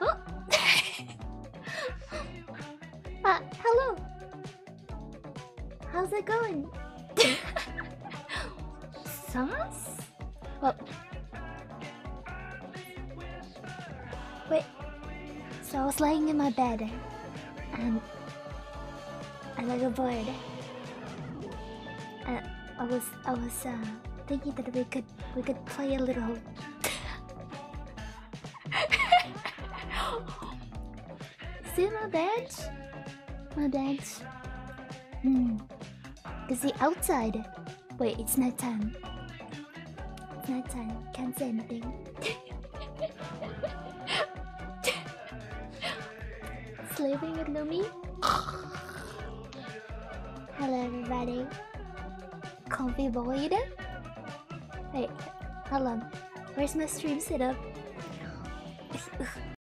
Oh. Hello. How's it going? Sauce? Well, wait. So I was lying in my bed, and I got bored. I was thinking that we could play a little. See my bench? My bench. Cause the outside. Wait, it's night time. It's night time. Can't say anything. Sleeping with Lumi? Hello everybody. Comfy void? Wait, hold on. Where's my stream setup?